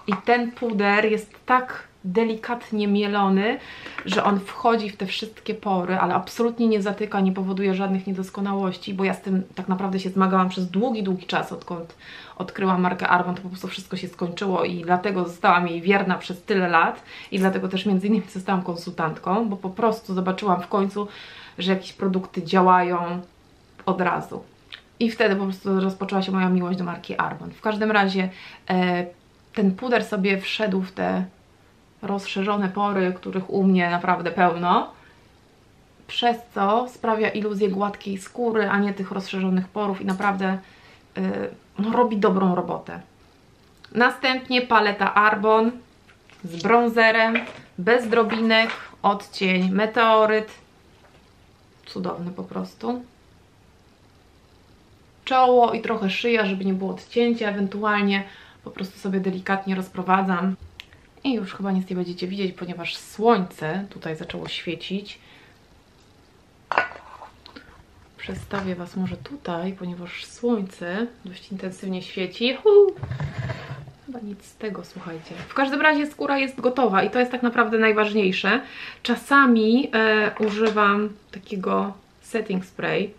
i ten puder jest tak delikatnie mielony, że on wchodzi w te wszystkie pory, ale absolutnie nie zatyka, nie powoduje żadnych niedoskonałości, bo ja z tym tak naprawdę się zmagałam przez długi, długi czas, odkąd odkryłam markę Arbonne, to po prostu wszystko się skończyło i dlatego zostałam jej wierna przez tyle lat i dlatego też między innymi zostałam konsultantką, bo po prostu zobaczyłam w końcu, że jakieś produkty działają od razu. I wtedy po prostu rozpoczęła się moja miłość do marki Arbonne. W każdym razie e, ten puder sobie wszedł w te rozszerzone pory, których u mnie naprawdę pełno, przez co sprawia iluzję gładkiej skóry, a nie tych rozszerzonych porów i naprawdę yy, no, robi dobrą robotę. Następnie paleta Arbonne z bronzerem, bez drobinek, odcień Meteoryt, cudowny po prostu. Czoło i trochę szyja, żeby nie było odcięcia, ewentualnie po prostu sobie delikatnie rozprowadzam. I już chyba nic nie będziecie widzieć, ponieważ słońce tutaj zaczęło świecić. Przestawię Was może tutaj, ponieważ słońce dość intensywnie świeci. Uu! Chyba nic z tego, słuchajcie. W każdym razie skóra jest gotowa i to jest tak naprawdę najważniejsze. Czasami e, używam takiego setting spray.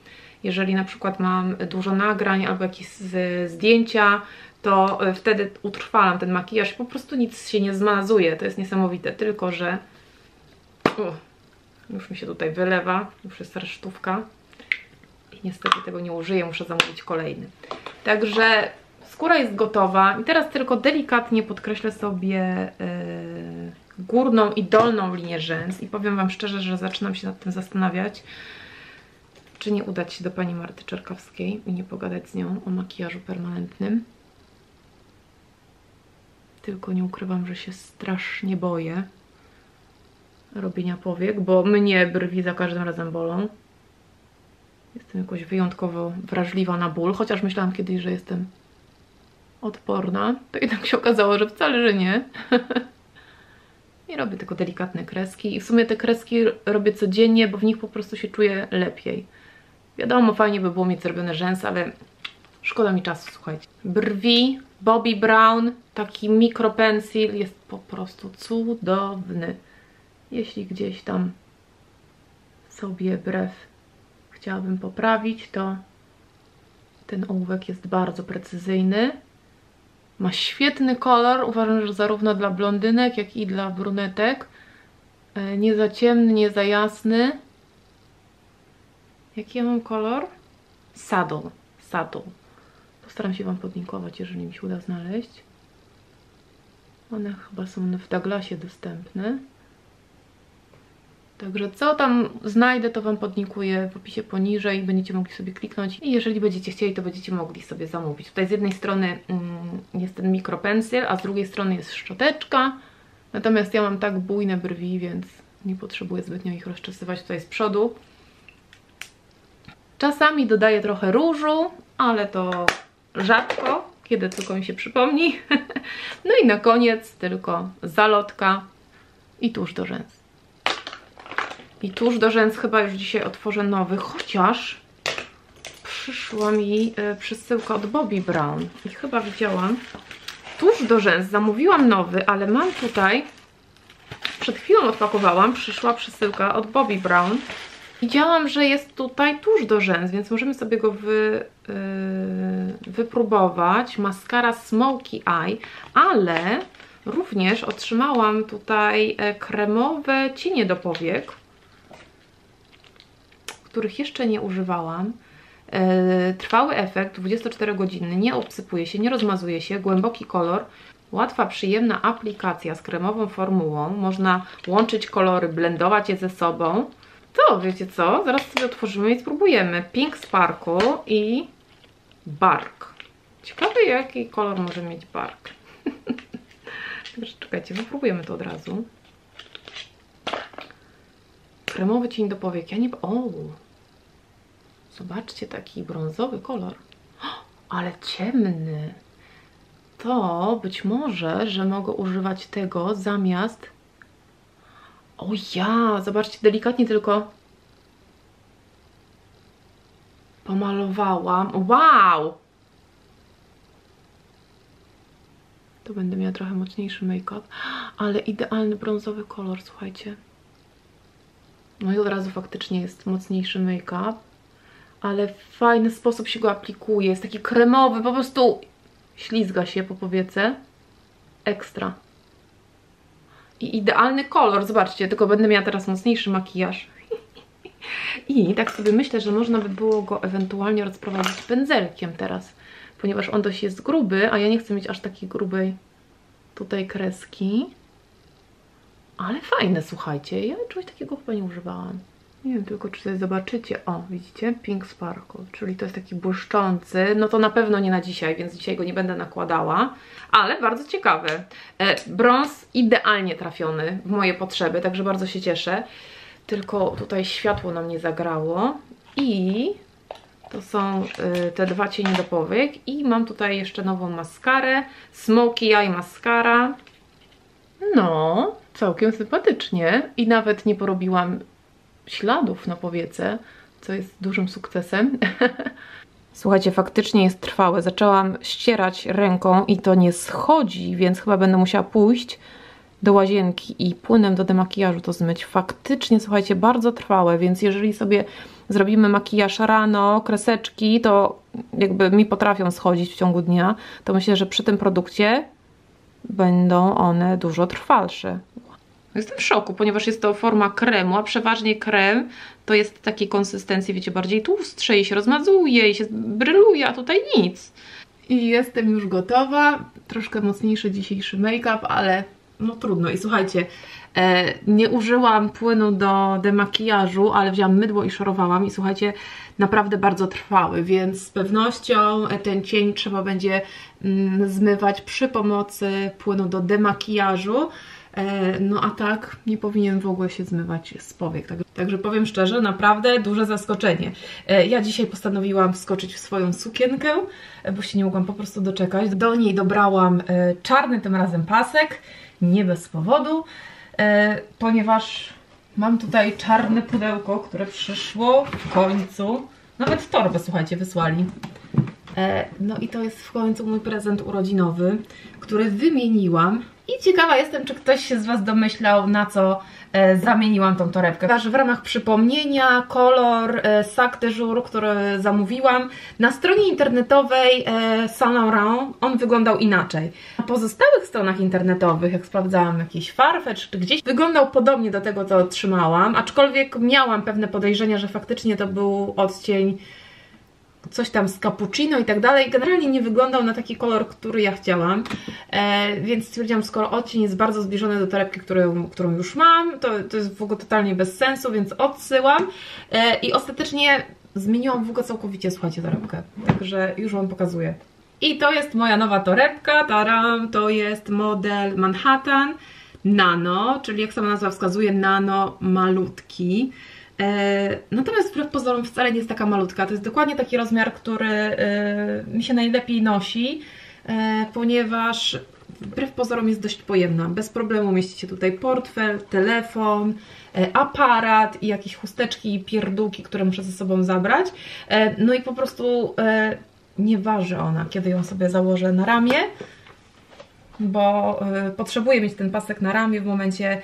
Jeżeli na przykład mam dużo nagrań albo jakieś z, zdjęcia, to wtedy utrwalam ten makijaż i po prostu nic się nie zmazuje. To jest niesamowite, tylko że... O, już mi się tutaj wylewa, już jest resztówka. I niestety tego nie użyję, muszę zamówić kolejny. Także skóra jest gotowa i teraz tylko delikatnie podkreślę sobie yy, górną i dolną linię rzęs. I powiem Wam szczerze, że zaczynam się nad tym zastanawiać, czy nie udać się do pani Marty Czarkowskiej i nie pogadać z nią o makijażu permanentnym. Tylko nie ukrywam, że się strasznie boję robienia powiek, bo mnie brwi za każdym razem bolą. Jestem jakoś wyjątkowo wrażliwa na ból, chociaż myślałam kiedyś, że jestem odporna. To jednak się okazało, że wcale, że nie. I robię tylko delikatne kreski. I w sumie te kreski robię codziennie, bo w nich po prostu się czuję lepiej. Wiadomo, fajnie by było mieć zrobione rzęsy, ale szkoda mi czasu, słuchajcie. Brwi Bobbi Brown, taki mikropensil jest po prostu cudowny. Jeśli gdzieś tam sobie brew chciałabym poprawić, to ten ołówek jest bardzo precyzyjny. Ma świetny kolor, uważam, że zarówno dla blondynek, jak i dla brunetek. Nie za ciemny, nie za jasny. Jaki ja mam kolor? Saddle, saddle. Postaram się Wam podlinkować, jeżeli mi się uda znaleźć. One chyba są w Douglasie dostępne. Także co tam znajdę, to Wam podlinkuję w opisie poniżej. Będziecie mogli sobie kliknąć i jeżeli będziecie chcieli, to będziecie mogli sobie zamówić. Tutaj z jednej strony jest ten mikropensil, a z drugiej strony jest szczoteczka. Natomiast ja mam tak bujne brwi, więc nie potrzebuję zbytnio ich rozczesywać tutaj z przodu. Czasami dodaję trochę różu, ale to rzadko, kiedy tylko mi się przypomni. No i na koniec tylko zalotka i tusz do rzęs. I tusz do rzęs chyba już dzisiaj otworzę nowy, chociaż przyszła mi przesyłka od Bobbi Brown i chyba widziałam. Tusz do rzęs zamówiłam nowy, ale mam tutaj, przed chwilą odpakowałam, przyszła przesyłka od Bobbi Brown. Widziałam, że jest tutaj tusz do rzęs, więc możemy sobie go wy, yy, wypróbować. Maskara Smoky Eye, ale również otrzymałam tutaj kremowe cienie do powiek, których jeszcze nie używałam. Yy, trwały efekt, dwudziestoczterogodzinny, nie obsypuje się, nie rozmazuje się, głęboki kolor. Łatwa, przyjemna aplikacja z kremową formułą. Można łączyć kolory, blendować je ze sobą. To wiecie co? Zaraz sobie otworzymy i spróbujemy. Pink Sparkle i Bark. Ciekawe, jaki kolor może mieć Bark. Także czekajcie, wypróbujemy to od razu. Kremowy cień do powiek. Ja nie... O! Zobaczcie, taki brązowy kolor. Ale ciemny. To być może, że mogę używać tego zamiast... O ja, zobaczcie, delikatnie tylko pomalowałam. Wow! To tu będę miała trochę mocniejszy make-up, ale idealny brązowy kolor, słuchajcie. No i od razu faktycznie jest mocniejszy make-up, ale w fajny sposób się go aplikuje, jest taki kremowy, po prostu ślizga się po powiece. Ekstra. I idealny kolor, zobaczcie, tylko będę miała teraz mocniejszy makijaż. I tak sobie myślę, że można by było go ewentualnie rozprowadzić pędzelkiem teraz, ponieważ on dość jest gruby, a ja nie chcę mieć aż takiej grubej tutaj kreski. Ale fajne, słuchajcie, ja czegoś takiego chyba nie używałam. Nie wiem tylko, czy sobie zobaczycie. O, widzicie? Pink Sparkle, czyli to jest taki błyszczący. No to na pewno nie na dzisiaj, więc dzisiaj go nie będę nakładała. Ale bardzo ciekawy. E, brąz idealnie trafiony w moje potrzeby, także bardzo się cieszę. Tylko tutaj światło na mnie zagrało. I to są y, te dwa cienie do powiek. I mam tutaj jeszcze nową maskarę. Smokey Eye Mascara. No, całkiem sympatycznie. I nawet nie porobiłam śladów na powiece, co jest dużym sukcesem. Słuchajcie, faktycznie jest trwałe. Zaczęłam ścierać ręką i to nie schodzi, więc chyba będę musiała pójść do łazienki i płynem do demakijażu to zmyć. Faktycznie, słuchajcie, bardzo trwałe, więc jeżeli sobie zrobimy makijaż rano, kreseczki, to jakby mi potrafią schodzić w ciągu dnia, to myślę, że przy tym produkcie będą one dużo trwalsze. Jestem w szoku, ponieważ jest to forma kremu, a przeważnie krem to jest takiej konsystencji, wiecie, bardziej tłustszej, się rozmazuje i się bryluje, a tutaj nic. I jestem już gotowa. Troszkę mocniejszy dzisiejszy make-up, ale no trudno. I słuchajcie, e, nie użyłam płynu do demakijażu, ale wzięłam mydło i szorowałam i słuchajcie, naprawdę bardzo trwały, więc z pewnością ten cień trzeba będzie mm, zmywać przy pomocy płynu do demakijażu. No a tak nie powinien w ogóle się zmywać z powiek. Także powiem szczerze, naprawdę duże zaskoczenie. Ja dzisiaj postanowiłam wskoczyć w swoją sukienkę, bo się nie mogłam po prostu doczekać. Do niej dobrałam czarny tym razem pasek, nie bez powodu, ponieważ mam tutaj czarne pudełko, które przyszło w końcu. Nawet torbę, słuchajcie, wysłali. No i to jest w końcu mój prezent urodzinowy, który wymieniłam. I ciekawa jestem, czy ktoś się z Was domyślał, na co e, zamieniłam tą torebkę. Ponieważ w ramach przypomnienia kolor e, sac de jour, który zamówiłam na stronie internetowej e, Saint Laurent, on wyglądał inaczej. Na pozostałych stronach internetowych, jak sprawdzałam jakiś Farfetch czy gdzieś, wyglądał podobnie do tego, co otrzymałam, aczkolwiek miałam pewne podejrzenia, że faktycznie to był odcień coś tam z cappuccino i tak dalej. Generalnie nie wyglądał na taki kolor, który ja chciałam, e, więc stwierdziłam, skoro odcień jest bardzo zbliżony do torebki, którą, którą już mam, to, to jest w ogóle totalnie bez sensu, więc odsyłam e, i ostatecznie zmieniłam w ogóle całkowicie, słuchajcie, torebkę, także już Wam pokazuję. I to jest moja nowa torebka, taram, to jest model Manhattan Nano, czyli jak sama nazwa wskazuje, nano malutki. Natomiast wbrew pozorom wcale nie jest taka malutka, to jest dokładnie taki rozmiar, który mi się najlepiej nosi, ponieważ wbrew pozorom jest dość pojemna. Bez problemu mieścicie tutaj portfel, telefon, aparat i jakieś chusteczki i pierdółki, które muszę ze sobą zabrać. No i po prostu nie waży ona, kiedy ją sobie założę na ramię, bo y, potrzebuję mieć ten pasek na ramię w momencie,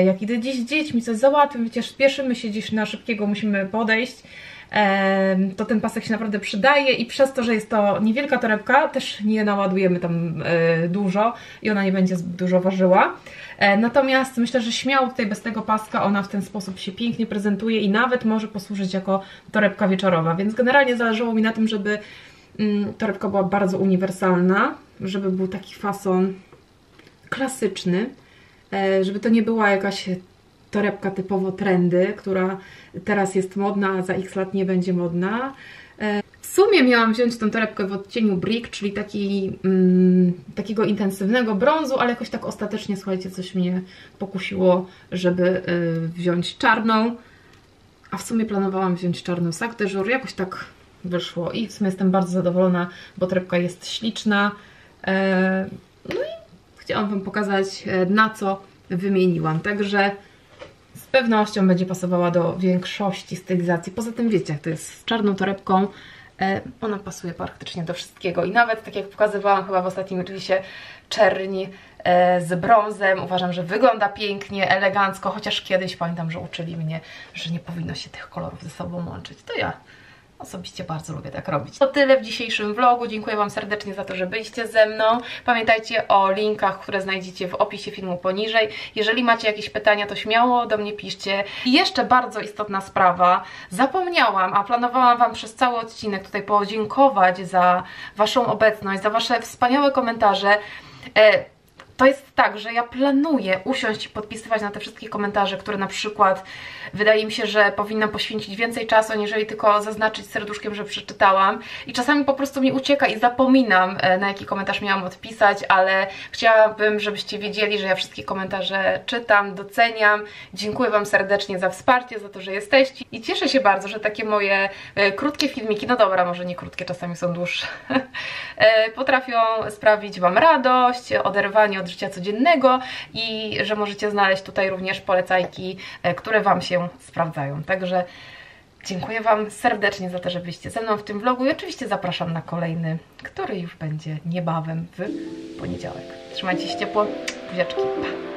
y, jak idę gdzieś z dziećmi, coś załatwię, wiecie, spieszymy się gdzieś na szybkiego, musimy podejść, y, to ten pasek się naprawdę przydaje i przez to, że jest to niewielka torebka, też nie naładujemy tam y, dużo i ona nie będzie dużo ważyła. Y, natomiast myślę, że śmiało tutaj bez tego paska ona w ten sposób się pięknie prezentuje i nawet może posłużyć jako torebka wieczorowa, więc generalnie zależało mi na tym, żeby torebka była bardzo uniwersalna, żeby był taki fason klasyczny, żeby to nie była jakaś torebka typowo trendy, która teraz jest modna, a za x lat nie będzie modna. W sumie miałam wziąć tą torebkę w odcieniu Brick, czyli taki, mm, takiego intensywnego brązu, ale jakoś tak ostatecznie, słuchajcie, coś mnie pokusiło, żeby y, wziąć czarną, a w sumie planowałam wziąć czarną sac de jour, jakoś tak wyszło i w sumie jestem bardzo zadowolona, bo torebka jest śliczna. No i chciałam Wam pokazać, na co wymieniłam, także z pewnością będzie pasowała do większości stylizacji. Poza tym wiecie, jak to jest z czarną torebką, Ona pasuje praktycznie do wszystkiego i nawet, tak jak pokazywałam chyba w ostatnim oczywiście, czerni z brązem. Uważam, że wygląda pięknie, elegancko, chociaż kiedyś pamiętam, że uczyli mnie, że nie powinno się tych kolorów ze sobą łączyć. To ja osobiście bardzo lubię tak robić. To tyle w dzisiejszym vlogu. Dziękuję Wam serdecznie za to, że byliście ze mną. Pamiętajcie o linkach, które znajdziecie w opisie filmu poniżej. Jeżeli macie jakieś pytania, to śmiało do mnie piszcie. I jeszcze bardzo istotna sprawa. Zapomniałam, a planowałam Wam przez cały odcinek tutaj podziękować za Waszą obecność, za Wasze wspaniałe komentarze. To jest tak, że ja planuję usiąść i podpisywać na te wszystkie komentarze, które na przykład wydaje mi się, że powinnam poświęcić więcej czasu, aniżeli tylko zaznaczyć serduszkiem, że przeczytałam. I czasami po prostu mi ucieka i zapominam, na jaki komentarz miałam odpisać, ale chciałabym, żebyście wiedzieli, że ja wszystkie komentarze czytam, doceniam. Dziękuję Wam serdecznie za wsparcie, za to, że jesteście. I cieszę się bardzo, że takie moje krótkie filmiki, no dobra, może nie krótkie, czasami są dłuższe, potrafią sprawić Wam radość, oderwanie od życia codziennego i że możecie znaleźć tutaj również polecajki, które Wam się sprawdzają. Także dziękuję Wam serdecznie za to, że byliście ze mną w tym vlogu i oczywiście zapraszam na kolejny, który już będzie niebawem w poniedziałek. Trzymajcie się ciepło, buziaczki, pa!